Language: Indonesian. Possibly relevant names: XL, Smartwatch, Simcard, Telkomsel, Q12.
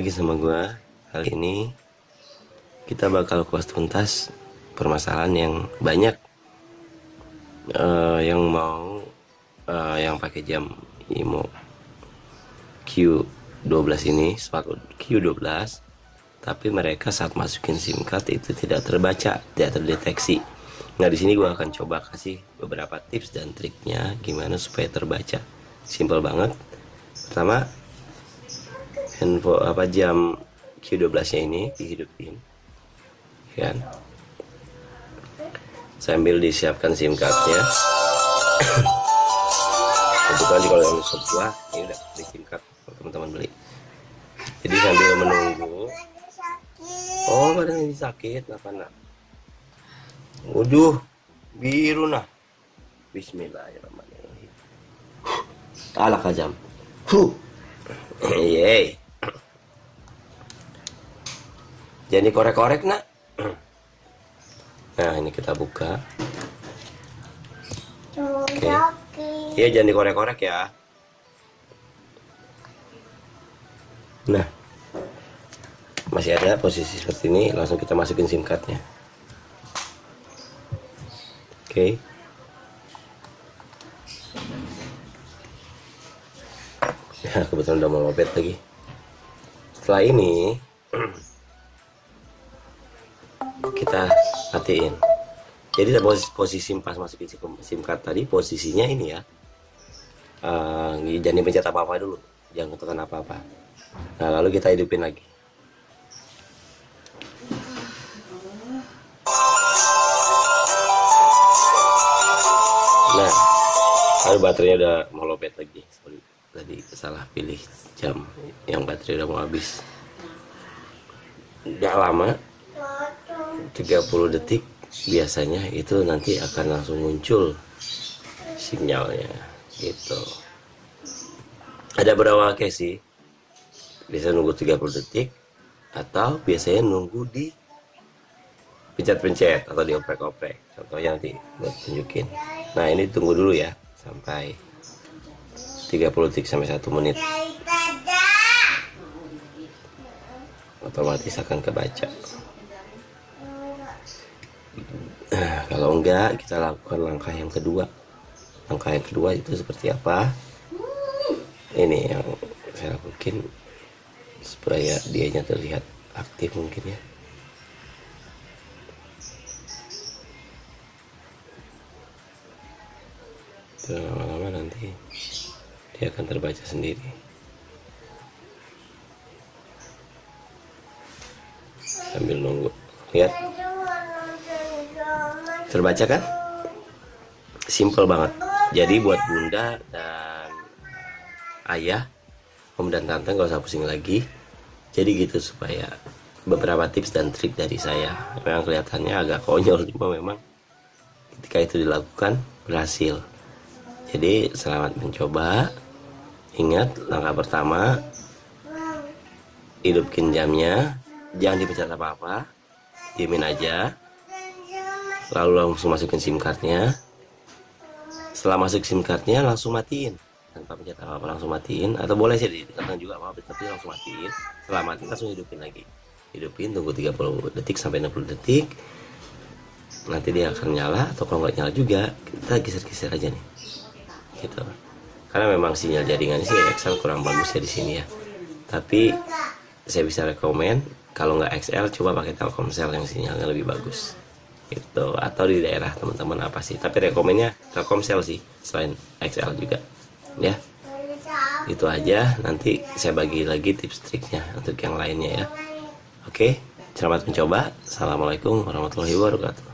lagi sama gua. Kali ini kita bakal kupas tuntas permasalahan yang banyak yang mau yang pakai jam IMO Q12 ini, smartwatch Q12, tapi mereka saat masukin SIM card itu tidak terbaca, tidak terdeteksi. Nah, di sini gua akan coba kasih beberapa tips dan triknya gimana supaya terbaca. Simple banget. Pertama, jam Q12-nya ini dihidupin, kan? Sambil disiapkan SIM card-nya. Kebetulan kalau yang sebuah ini udah beli SIM card, teman-teman beli. Jadi sambil menunggu. Oh, badan ini sakit, apa nak? Waduh, biru nah. Bismillahirrahmanirrahim. Alak ajam. Yeay. Jadi korek-korek nak. Nah, ini kita buka. Oke. Iya, jangan dikorek-korek ya. Nah, masih ada posisi seperti ini, langsung kita masukin SIM card-nya. Oke. Nah, kebetulan udah mau lobet lagi. Setelah ini kita matiin. Jadi posisi pas masukin SIM card tadi posisinya ini ya, jangan pencet apa-apa dulu, jangan tekan apa-apa. Nah, lalu kita hidupin lagi. Nah, lalu baterainya udah mau lobet lagi. Sorry, tadi salah pilih jam yang baterai udah mau habis. Nggak lama, 30 detik biasanya itu nanti akan langsung muncul sinyalnya gitu. Ada beberapa case sih, bisa nunggu 30 detik atau biasanya nunggu di pencet-pencet atau dioprek-oprek. Contohnya nanti gue tunjukin. Nah, ini tunggu dulu ya sampai 30 detik sampai 1 menit, otomatis akan kebaca. Nah, kalau enggak, kita lakukan langkah yang kedua. Langkah yang kedua itu seperti apa? Ini yang saya lakukan supaya dianya terlihat aktif mungkin ya. Lama-lama nanti dia akan terbaca sendiri. Sambil nunggu, lihat. Terbaca kan? Simple banget. Jadi buat bunda dan ayah, om dan tante gak usah pusing lagi. Jadi gitu, supaya beberapa tips dan trik dari saya. Memang kelihatannya agak konyol, cuma memang ketika itu dilakukan berhasil. Jadi selamat mencoba. Ingat, langkah pertama, hidupin jamnya, jangan dipencet apa-apa, diemin aja. Lalu langsung masukin SIM cardnya. Setelah masuk SIM cardnya langsung matiin, tanpa pencet apa-apa, langsung matiin. Atau boleh sih ditekan juga apa-apa, tapi langsung matiin. Setelah matiin langsung hidupin lagi. Hidupin, tunggu 30 detik sampai 60 detik. Nanti dia akan nyala, atau kalau nggak nyala juga kita geser-geser aja nih, gitu. Karena memang sinyal jaringannya sih XL kurang bagus ya di sini ya. Tapi saya bisa rekomen, kalau nggak XL coba pakai Telkomsel yang sinyalnya lebih bagus. Gitu, atau di daerah teman-teman apa sih, tapi rekomennya Telkomsel sih selain XL juga ya. Itu aja, nanti saya bagi lagi tips triknya untuk yang lainnya ya. Oke, selamat mencoba. Assalamualaikum warahmatullahi wabarakatuh.